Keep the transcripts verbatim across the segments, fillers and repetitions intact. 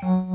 Beneath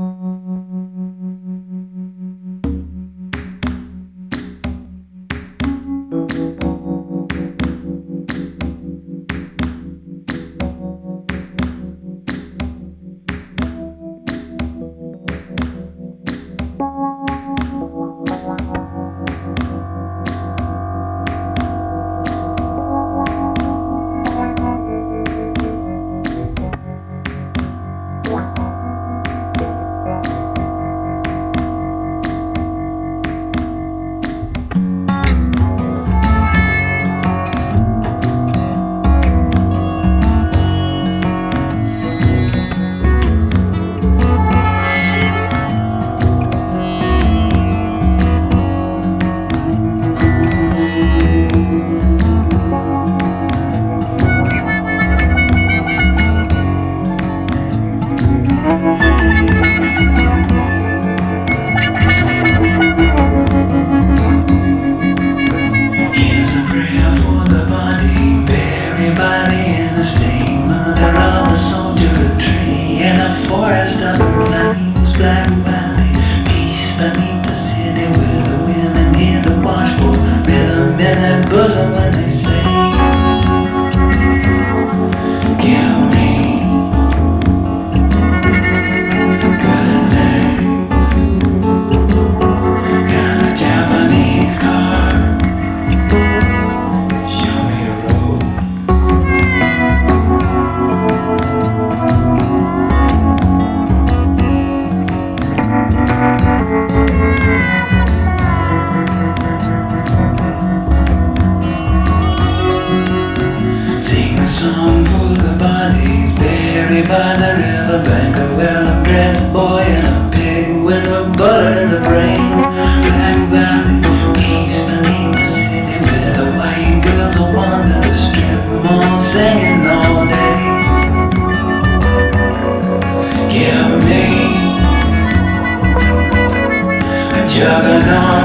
the city, where the women hear the washboard, where the men that bosom when they say guilty, good days, got a Japanese car, show me a road. Song for the bodies buried by the riverbank, a well-dressed boy and a pig with a bullet in the brain. Black Valley, peace beneath the city, where the white girls will wander the strip mall singing all day. Give me a juggernaut.